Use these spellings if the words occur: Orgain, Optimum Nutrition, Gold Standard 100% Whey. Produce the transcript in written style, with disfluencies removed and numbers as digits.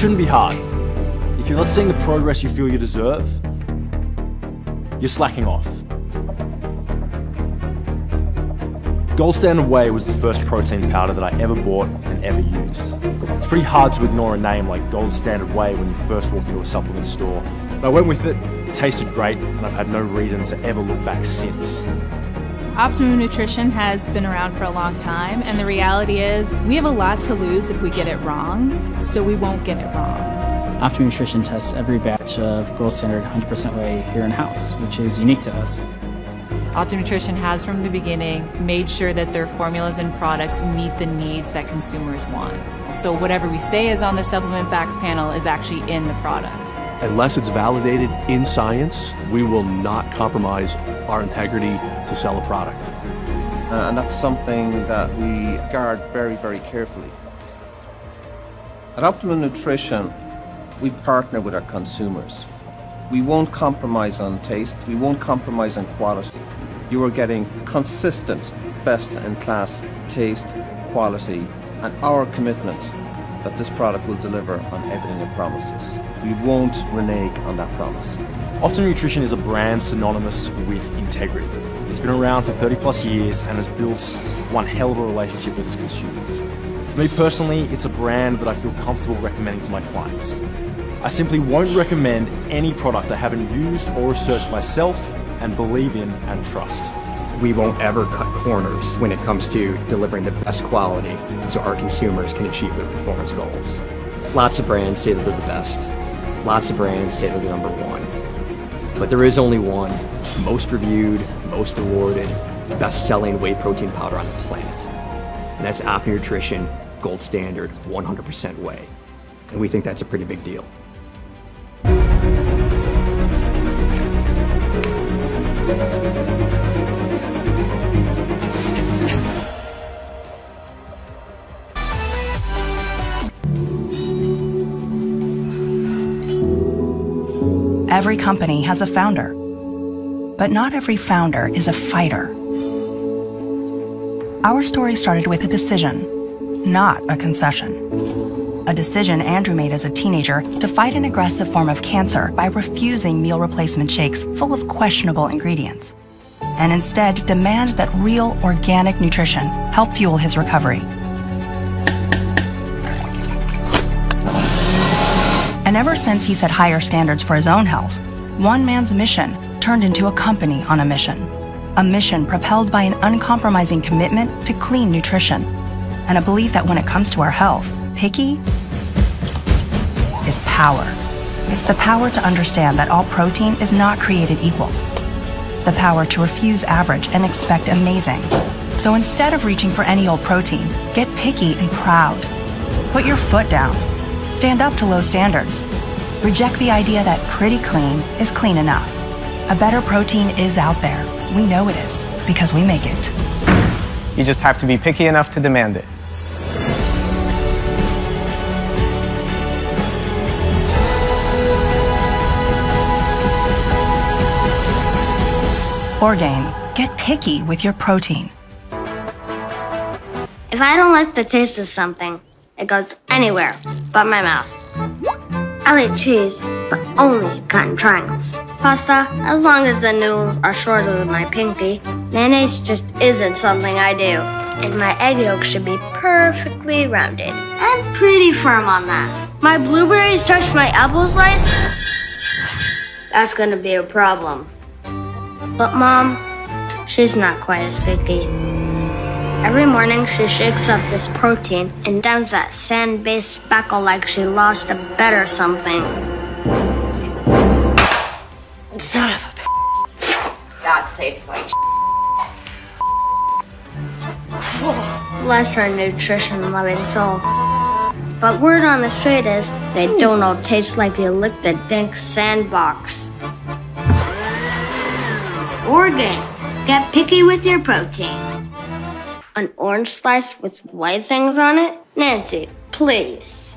shouldn't be hard. If you're not seeing the progress you feel you deserve, you're slacking off. Gold Standard Whey was the first protein powder that I ever bought and ever used. It's pretty hard to ignore a name like Gold Standard Whey when you first walk into a supplement store. But I went with it, it tasted great, and I've had no reason to ever look back since. Optimum nutrition has been around for a long time, and the reality is we have a lot to lose if we get it wrong, so we won't get it wrong. Optimum Nutrition tests every batch of Gold Standard 100% Whey here in-house, which is unique to us. Optimum Nutrition has from the beginning made sure that their formulas and products meet the needs that consumers want. So whatever we say is on the Supplement Facts panel is actually in the product. Unless it's validated in science, we will not compromise our integrity to sell a product. And that's something that we guard very, very carefully. At Optimum Nutrition, we partner with our consumers. We won't compromise on taste, we won't compromise on quality. You are getting consistent, best-in-class taste, quality, and our commitment that this product will deliver on everything it promises. We won't renege on that promise. Optimum Nutrition is a brand synonymous with integrity. It's been around for 30-plus years and has built one hell of a relationship with its consumers. For me personally, it's a brand that I feel comfortable recommending to my clients. I simply won't recommend any product I haven't used or researched myself and believe in and trust. We won't ever cut corners when it comes to delivering the best quality so our consumers can achieve their performance goals. Lots of brands say that they're the best. Lots of brands say they're the number one. But there is only one most reviewed, most awarded, best-selling whey protein powder on the planet. And that's Optimum Nutrition Gold Standard 100% Whey. And we think that's a pretty big deal. Every company has a founder, but not every founder is a fighter. Our story started with a decision, not a concession. A decision Andrew made as a teenager to fight an aggressive form of cancer by refusing meal replacement shakes full of questionable ingredients, and instead demand that real organic nutrition help fuel his recovery. And ever since he set higher standards for his own health, one man's mission turned into a company on a mission propelled by an uncompromising commitment to clean nutrition and a belief that when it comes to our health, picky is power. It's the power to understand that all protein is not created equal, the power to refuse average and expect amazing. So instead of reaching for any old protein, get picky and proud. Put your foot down. Stand up to low standards. Reject the idea that pretty clean is clean enough. A better protein is out there. We know it is, because we make it. You just have to be picky enough to demand it. Orgain. Get picky with your protein. If I don't like the taste of something, it goes anywhere but my mouth. I'll eat cheese, but only cut in triangles. Pasta, as long as the noodles are shorter than my pinky. Mayonnaise just isn't something I do. And my egg yolk should be perfectly rounded. I'm pretty firm on that. My blueberries touch my apple slice? That's gonna be a problem. But Mom, she's not quite as picky. Every morning, she shakes up this protein and downs that sand-based speckle like she lost a bet or something. Son of a bitch. That tastes like shit. Bless her nutrition-loving soul. But word on the street is they don't all taste like you licked a dank sandbox. Orgain. Get picky with your protein. An orange slice with white things on it? Nancy, please.